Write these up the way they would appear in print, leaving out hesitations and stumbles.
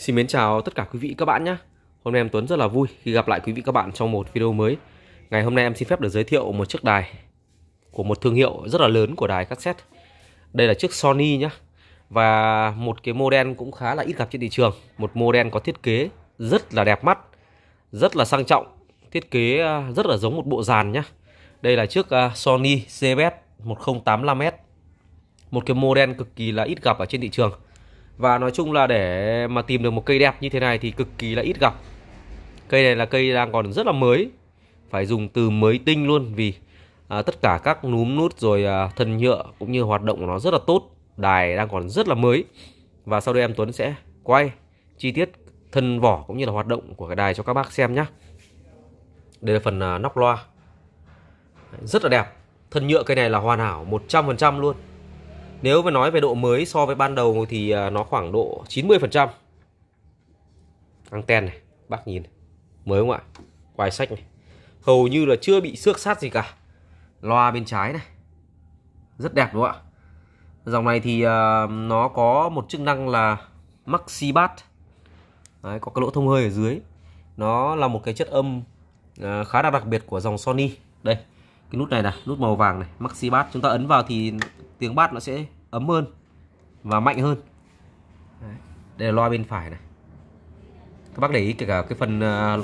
Xin mến chào tất cả quý vị các bạn nhé. Hôm nay em Tuấn rất là vui khi gặp lại quý vị các bạn trong một video mới. Ngày hôm nay em xin phép được giới thiệu một chiếc đài của một thương hiệu rất là lớn của đài cassette. Đây là chiếc Sony nhé. Và một cái model cũng khá là ít gặp trên thị trường. Một model có thiết kế rất là đẹp mắt, rất là sang trọng, thiết kế rất là giống một bộ dàn nhé. Đây là chiếc Sony CFS-1085S. Một cái model cực kỳ là ít gặp ở trên thị trường. Và nói chung là để mà tìm được một cây đẹp như thế này thì cực kỳ là ít gặp. Cây này là cây đang còn rất là mới, phải dùng từ mới tinh luôn. Vì tất cả các núm nút rồi thân nhựa cũng như hoạt động của nó rất là tốt. Đài đang còn rất là mới. Và sau đây em Tuấn sẽ quay chi tiết thân vỏ cũng như là hoạt động của cái đài cho các bác xem nhé. Đây là phần nóc loa. Rất là đẹp. Thân nhựa cây này là hoàn hảo 100% luôn. Nếu mà nói về độ mới so với ban đầu thì nó khoảng độ 90%. Anten này, bác nhìn này. Mới không ạ? Quai sách này. Hầu như là chưa bị xước sát gì cả. Loa bên trái này. Rất đẹp đúng không ạ? Dòng này thì nó có một chức năng là Maxi Bass. Đấy, có cái lỗ thông hơi ở dưới. Nó là một cái chất âm khá đặc biệt của dòng Sony. Đây, cái nút này là nút màu vàng này, Maxi Bass. Chúng ta ấn vào thì tiếng bass nó sẽ ấm hơn và mạnh hơn. Đấy. Đây là loa bên phải này. Các bác để ý kể cả cái phần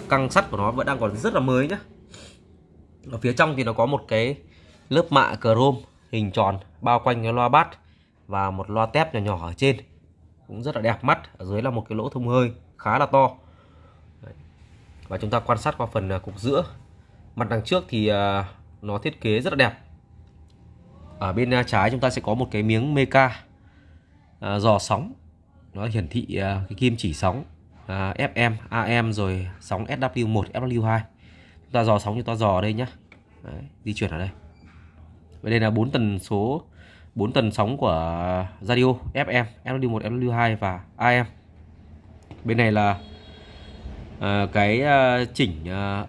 căng sắt của nó vẫn đang còn rất là mới nhá. Ở phía trong thì nó có một cái lớp mạ chrome hình tròn bao quanh cái loa bass và một loa tép nhỏ nhỏ ở trên. Cũng rất là đẹp mắt. Ở dưới là một cái lỗ thông hơi khá là to. Đấy. Và chúng ta quan sát qua phần cục giữa. Mặt đằng trước thì nó thiết kế rất là đẹp. Ở bên trái chúng ta sẽ có một cái miếng meca dò sóng. Nó hiển thị cái kim chỉ sóng FM, AM rồi sóng SW1, SW2. Chúng ta dò sóng, chúng ta dò đây nhá. Đấy, di chuyển ở đây. Và đây là 4 tần sóng của radio FM, SW1, SW2 và AM. Bên này là cái chỉnh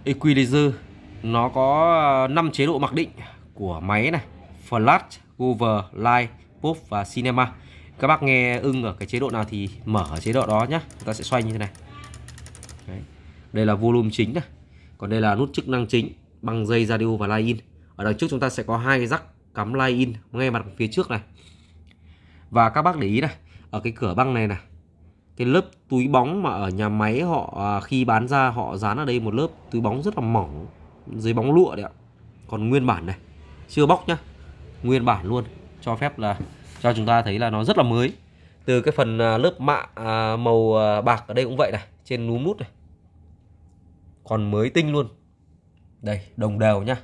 equalizer. Nó có 5 chế độ mặc định của máy này. Flash, Cover, Live, Pop và Cinema. Các bác nghe ưng ở cái chế độ nào thì mở ở chế độ đó nhé. Chúng ta sẽ xoay như thế này. Đấy. Đây là volume chính này. Còn đây là nút chức năng chính, bằng dây radio và line in. Ở đằng trước chúng ta sẽ có hai cái rắc cắm line in ngay mặt phía trước này. Và các bác để ý này, ở cái cửa băng này này, cái lớp túi bóng mà ở nhà máy họ khi bán ra họ dán ở đây một lớp túi bóng rất là mỏng, giấy bóng lụa đấy ạ. Còn nguyên bản này, chưa bóc nhá. Nguyên bản luôn, cho phép là cho chúng ta thấy là nó rất là mới. Từ cái phần lớp mạ màu bạc ở đây cũng vậy này, trên núm nút này còn mới tinh luôn. Đây, đồng đều nhá,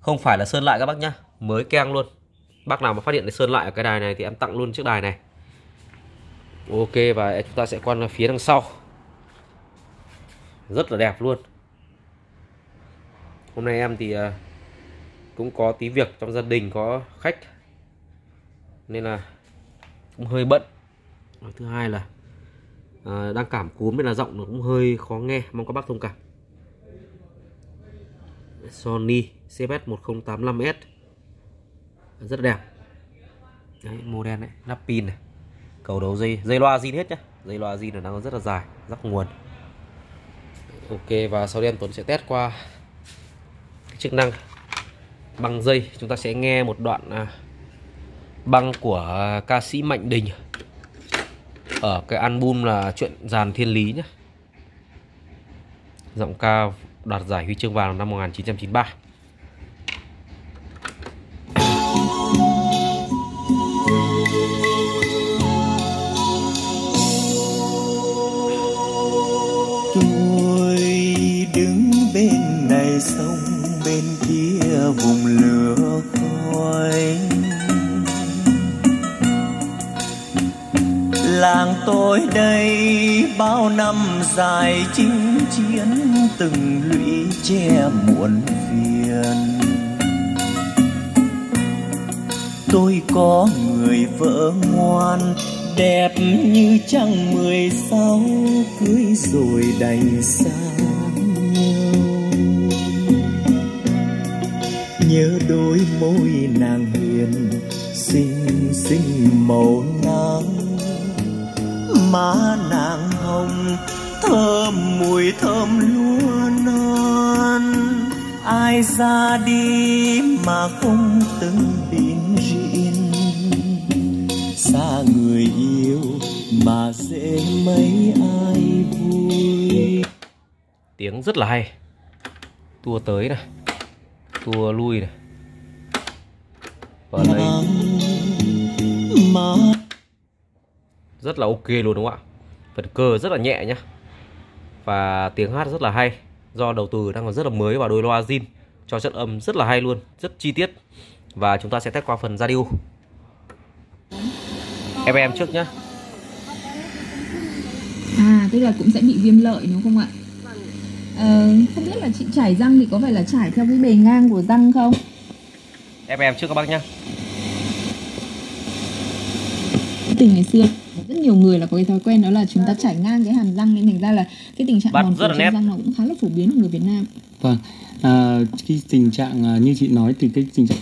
không phải là sơn lại các bác nhá, mới keng luôn. Bác nào mà phát hiện được sơn lại ở cái đài này thì em tặng luôn chiếc đài này. Ok, và chúng ta sẽ qua phía đằng sau. Rất là đẹp luôn. Hôm nay em thì cũng có tí việc trong gia đình, có khách nên là cũng hơi bận. Thứ hai là đang cảm cúm nên là giọng nó cũng hơi khó nghe, mong các bác thông cảm. Sony CFS-1085S rất là đẹp. Đấy, model đấy, nắp pin này, cầu đầu dây loa zin hết nhá. Dây loa zin là đang rất là dài, rắc nguồn. Ok, và sau đây em Tuấn sẽ test qua chức năng băng dây. Chúng ta sẽ nghe một đoạn băng của ca sĩ Mạnh Đình ở cái album là Chuyện Dàn Thiên Lý nhé. Giọng ca đoạt giải huy chương vàng năm 1993. Tôi đứng bên này sông, bên kia vùng lửa khói. Làng tôi đây bao năm dài chinh chiến, từng lũy che muộn phiền. Tôi có người vợ ngoan, đẹp như trăng 16, cưới rồi đành xa nhau. Nhớ đôi môi nàng hiền, xinh xinh màu nắng, má nàng mùi thơm lúa non. Ai ra đi mà không từng bên riêng, xa người yêu mà dễ mấy ai vui. Tiếng rất là hay. Tua tới này, tua lui này. Và đây rất là ok luôn đúng không ạ? Phần cơ rất là nhẹ nhá. Và tiếng hát rất là hay. Do đầu từ đang còn rất là mới vào đôi loa zin, cho chất âm rất là hay luôn, rất chi tiết. Và chúng ta sẽ test qua phần radio FM trước nhá. À, tức là cũng sẽ bị viêm lợi đúng không ạ? Không biết là chị chải răng thì có phải là chải theo cái bề ngang của răng không? FM trước các bác nhá. Tình ngày xưa rất nhiều người là có cái thói quen đó là chúng ta chảy ngang cái hàm răng, nên thành ra là cái tình trạng mòn trên răng nó cũng khá là phổ biến ở người Việt Nam. Vâng, cái tình trạng như chị nói thì cái tình trạng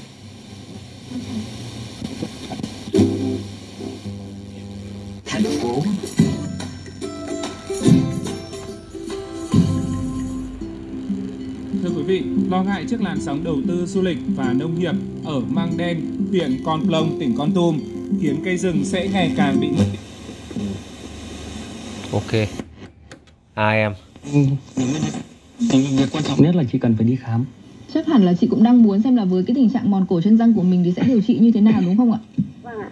lo ngại trước làn sóng đầu tư du lịch và nông nghiệp ở Mang Đen, huyện Con Plong, tỉnh Kon Tum khiến cây rừng sẽ ngày càng bị mất. Ok. Ai em? Việc quan trọng nhất là chị cần phải đi khám. Chắc hẳn là chị cũng đang muốn xem là với cái tình trạng mòn cổ chân răng của mình thì sẽ điều trị như thế nào đúng không ạ? Vâng ạ.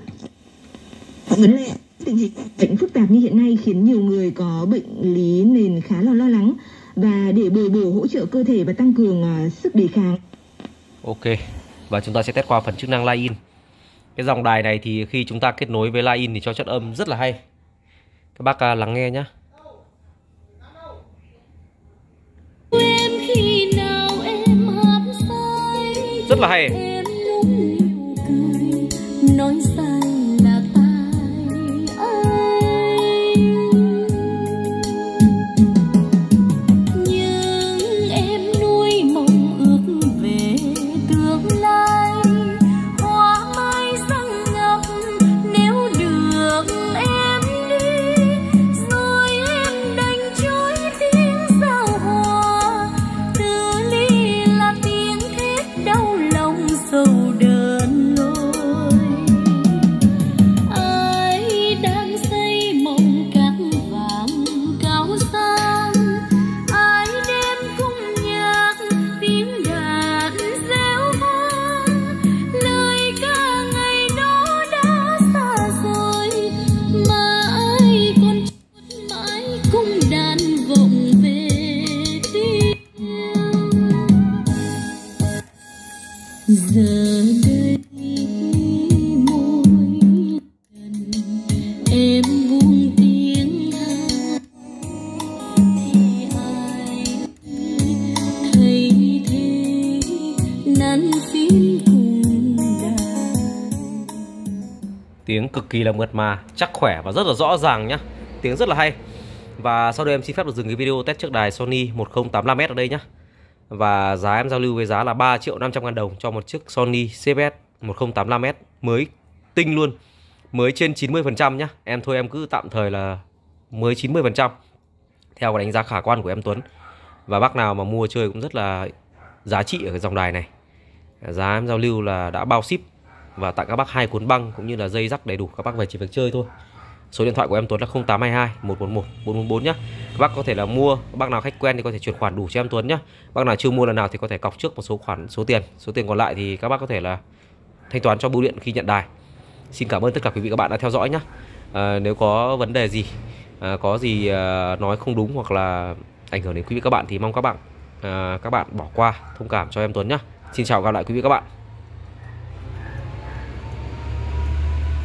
Vấn đề tình hình bệnh phức tạp như hiện nay khiến nhiều người có bệnh lý nền khá là lo lắng. Và để bồi bổ hỗ trợ cơ thể và tăng cường sức đề kháng. Ok, và chúng ta sẽ test qua phần chức năng line in. Cái dòng đài này thì khi chúng ta kết nối với line in thì cho chất âm rất là hay. Các bác lắng nghe nhé. Rất là hay. Tiếng cực kỳ là mượt mà, chắc khỏe và rất là rõ ràng nhá. Tiếng rất là hay. Và sau đây em xin phép được dừng cái video test chiếc đài Sony 1085S ở đây nhá. Và giá em giao lưu với giá là 3.500.000 đồng cho một chiếc Sony CFS-1085S mới tinh luôn. Mới trên 90% nhá. Em thôi em cứ tạm thời là mới 90% theo cái đánh giá khả quan của em Tuấn. Và bác nào mà mua chơi cũng rất là giá trị ở cái dòng đài này. Giá em giao lưu là đã bao ship và tặng các bác 2 cuốn băng cũng như là dây rắc đầy đủ, các bác về chỉ việc chơi thôi. Số điện thoại của em Tuấn là 0822 111 444 nhé. Các bác có thể là mua, các bác nào khách quen thì có thể chuyển khoản đủ cho em Tuấn nhé. Bác nào chưa mua lần nào thì có thể cọc trước một số tiền còn lại thì các bác có thể là thanh toán cho bưu điện khi nhận đài. Xin cảm ơn tất cả quý vị các bạn đã theo dõi nhé. Nếu có vấn đề gì, có gì nói không đúng hoặc là ảnh hưởng đến quý vị các bạn thì mong các bạn bỏ qua thông cảm cho em Tuấn nhé. Xin chào gặp lại quý vị các bạn.